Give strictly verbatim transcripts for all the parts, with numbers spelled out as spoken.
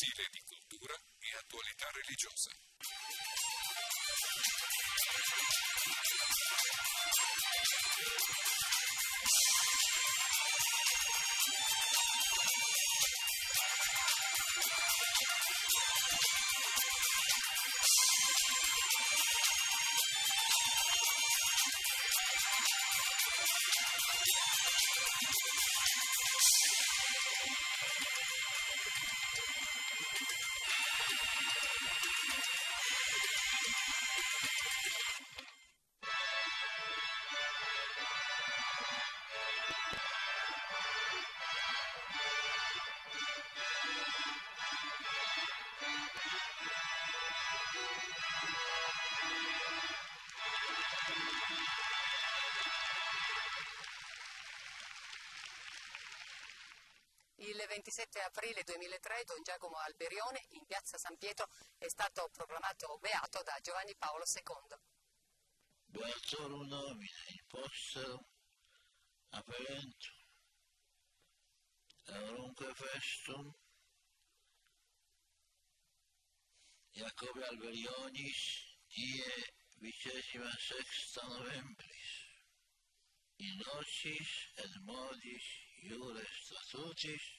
mensile di cultura e attualità religiosa. Il ventisette aprile duemilatré Don Giacomo Alberione in Piazza San Pietro è stato proclamato beato da Giovanni Paolo secondo. Beato nomine impostero, aperentum, laurumque festum, Giacomo Alberionis, die vicesima sexta novembris, in nocis et modis iure statutis,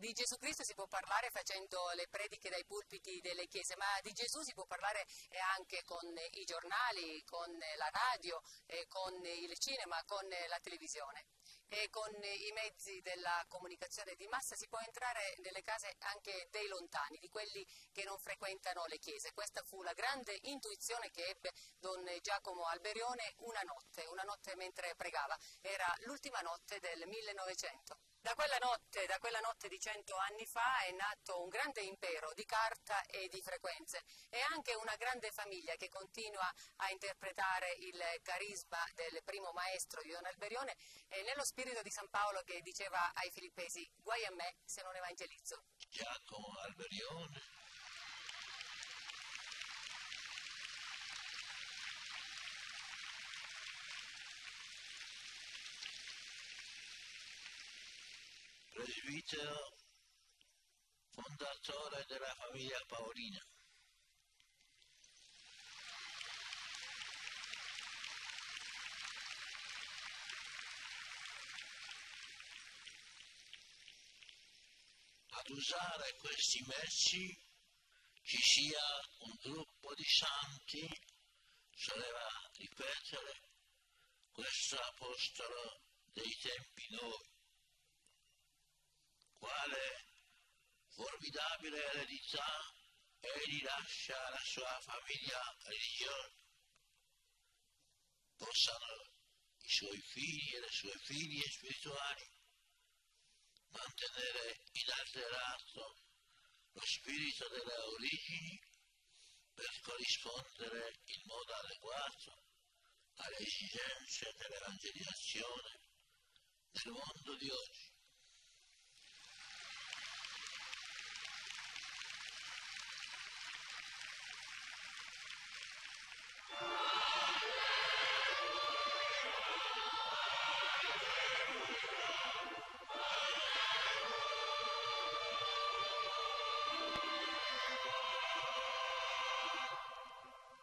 Di Gesù Cristo si può parlare facendo le prediche dai pulpiti delle chiese, ma di Gesù si può parlare anche con i giornali, con la radio, con il cinema, con la televisione. E con i mezzi della comunicazione di massa si può entrare nelle case anche dei lontani, di quelli che non frequentano le chiese. Questa fu la grande intuizione che ebbe Don Giacomo Alberione una notte, una notte mentre pregava. Era l'ultima notte del millenovecento. Da quella notte, da quella notte di cento anni fa è nato un grande impero di carta e di frequenze e anche una grande famiglia che continua a interpretare il carisma del primo maestro di Don Alberione e nello spirito di San Paolo che diceva ai Filippesi: guai a me se non evangelizzo. Giacomo Alberione presbitero fondatore della famiglia Paolina. Ad usare questi mezzi ci sia un gruppo di santi, soleva ripetere questo apostolo dei tempi nuovi. Quale formidabile eredità egli lascia alla sua famiglia religiosa. Possano i suoi figli e le sue figlie spirituali mantenere inalterato lo spirito delle origini per corrispondere in modo adeguato alle esigenze dell'evangelizzazione del mondo di oggi.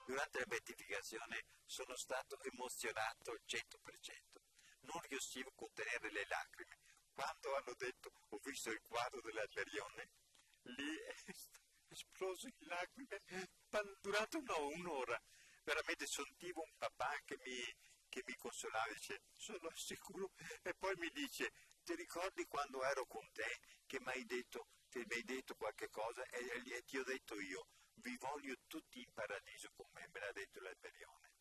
Durante la beatificazione sono stato emozionato al cento per cento, non riuscivo a contenere le lacrime. Quando hanno detto ho visto il quadro dell'Alberione, lì è esploso in lacrime, durante un'ora, veramente sentivo un papà che mi, che mi consolava, dice sono sicuro, e poi mi dice ti ricordi quando ero con te che mi hai detto, che mi hai detto qualche cosa e, e ti ho detto io. Vi voglio tutti in paradiso con me, me l'ha detto l'Alberione.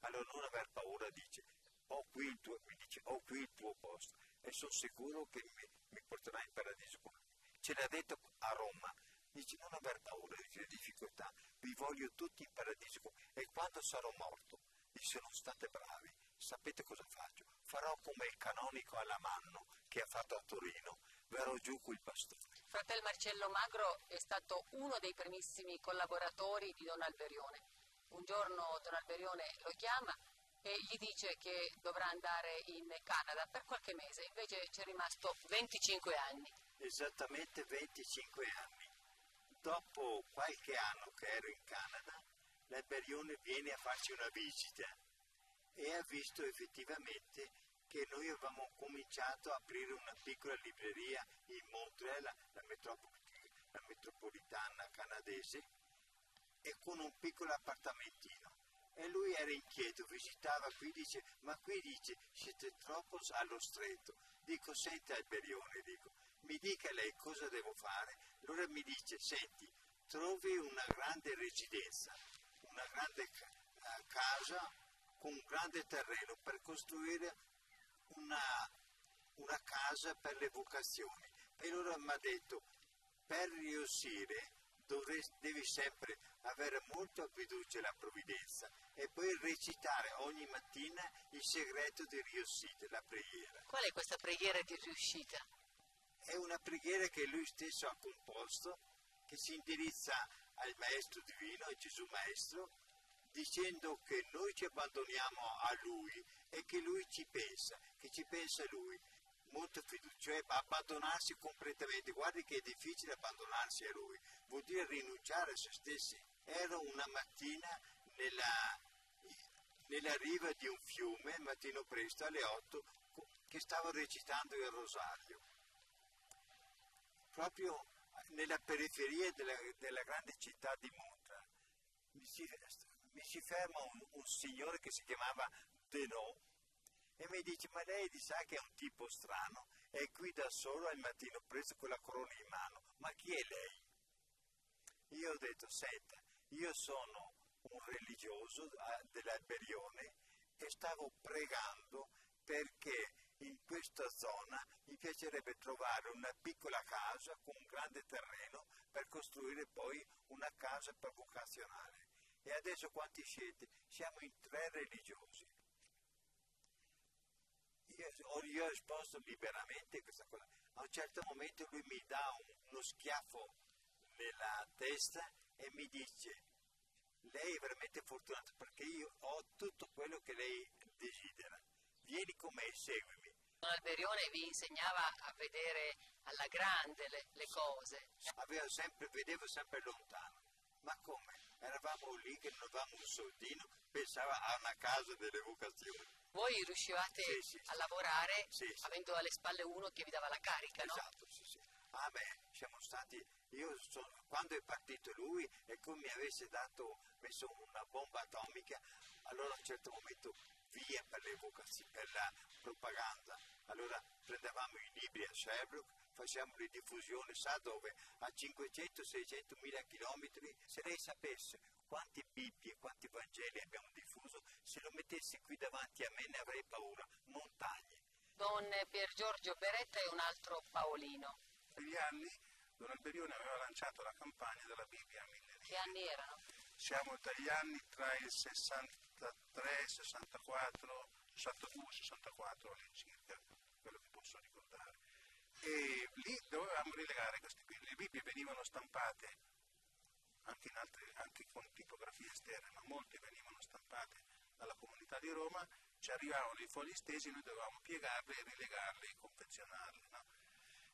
Allora non aver paura, dice, ho qui il tuo, mi dice, ho qui il tuo posto e sono sicuro che mi, mi porterà in paradiso con me. ce l'ha detto a Roma, dice: non aver paura delle difficoltà, vi voglio tutti in paradiso, e quando sarò morto, disse: non state bravi, sapete cosa faccio? Farò come il canonico Alamanno che ha fatto a Torino, verrò giù col bastone. Fratel Marcello Magro è stato uno dei primissimi collaboratori di Don Alberione. Un giorno Don Alberione lo chiama e gli dice che dovrà andare in Canada per qualche mese, invece c'è rimasto venticinque anni. Esattamente venticinque anni. Dopo qualche anno che ero in Canada, l'Alberione viene a farci una visita e ha visto effettivamente che noi avevamo cominciato a aprire una piccola libreria in Montreal, la, metropoli, la metropolitana canadese, e con un piccolo appartamentino. E lui era inquieto, visitava qui, dice: ma qui, dice, siete troppo allo stretto. Dico: senta Alberione, dico, mi dica lei cosa devo fare. Allora mi dice: senti, trovi una grande residenza, una grande uh, casa con un grande terreno per costruire una, una casa per le vocazioni. E allora mi ha detto: per riuscire dovresti, devi sempre avere molta fiducia nella provvidenza e poi recitare ogni mattina il segreto di riuscita, la preghiera. Qual è questa preghiera di riuscita? È una preghiera che lui stesso ha composto, che si indirizza al Maestro Divino, a Gesù Maestro, dicendo che noi ci abbandoniamo a Lui e che Lui ci pensa, che ci pensa Lui. Molto fiducia, cioè abbandonarsi completamente. Guardi che è difficile abbandonarsi a Lui, vuol dire rinunciare a se stessi. Ero una mattina nella, nella riva di un fiume, mattino presto, alle otto, che stavo recitando il rosario, proprio nella periferia della, della grande città di Monza. Mi si, mi si ferma un, un signore che si chiamava Denot, e mi dice: ma lei sa che è un tipo strano, è qui da solo al mattino preso con la corona in mano, ma chi è lei? Io ho detto: senta, io sono un religioso dell'Alberione e stavo pregando perché in questa zona mi piacerebbe trovare una piccola casa con un grande terreno per costruire poi una casa per vocazionale. E adesso quanti siete? Siamo in tre religiosi. Io, io ho risposto liberamente questa cosa. A un certo momento lui mi dà un, uno schiaffo nella testa e mi dice: lei è veramente fortunata perché io ho tutto quello che lei desidera, vieni con me e seguimi. Don Alberione vi insegnava a vedere alla grande le, le cose. Avevo sempre, vedevo sempre lontano. Ma come? Eravamo lì che non avevamo un soldino, pensava a una casa delle vocazioni. Voi riuscivate sì, sì, a lavorare sì, sì. avendo alle spalle uno che vi dava la carica, esatto, no? Esatto, sì, sì. Ah beh, siamo stati, io sono, quando è partito lui è come mi avesse dato, messo una bomba atomica. Allora a un certo momento via per le vocazioni, per la propaganda. Allora prendevamo i libri a Sherbrooke, facciamo le diffusioni, sa dove? A cinquecento seicentomila chilometri. Se lei sapesse quante Bibbie, quanti Vangeli abbiamo diffuso, se lo mettessi qui davanti a me ne avrei paura, montagne. Don Piergiorgio Beretta è un altro paolino. Negli anni Don Alberione aveva lanciato la campagna della Bibbia a mille righe. Che anni erano? Siamo dagli anni tra il sessantatré, sessantaquattro, sessantadue, sessantaquattro all'incirca, quello che posso ricordare. E lì dovevamo rilegare queste Bibbie. Le Bibbie venivano stampate anche, in altre, anche con tipografie esterne, ma molte venivano stampate dalla Comunità di Roma. Ci arrivavano i fogli stesi, noi dovevamo piegarli, rilegarli, confezionarli, no?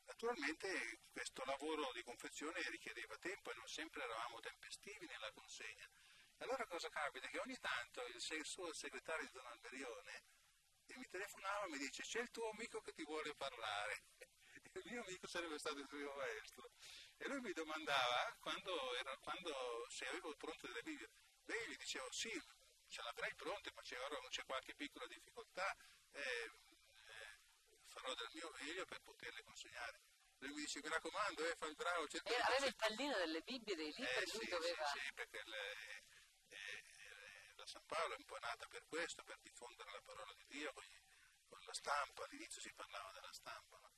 Naturalmente questo lavoro di confezione richiedeva tempo e non sempre eravamo tempestivi nella consegna. E allora cosa capita? Che ogni tanto il suo segretario di Don Alberione mi telefonava e mi dice: c'è il tuo amico che ti vuole parlare. Il mio amico sarebbe stato il primo maestro, e lui mi domandava quando era, quando, se avevo pronte delle Bibbie. Beh, io gli dicevo sì, ce l'avrei pronte, ma c'è qualche piccola difficoltà, eh, eh, farò del mio meglio per poterle consegnare. Lui mi dice: mi raccomando, eh, fa il bravo. Eh, aveva il pallino delle Bibbie, dei libri, eh, lui sì, doveva... Sì, sì, perché le, eh, la San Paolo è un po' nata per questo, per diffondere la parola di Dio con, gli, con la stampa. All'inizio si parlava della stampa, no?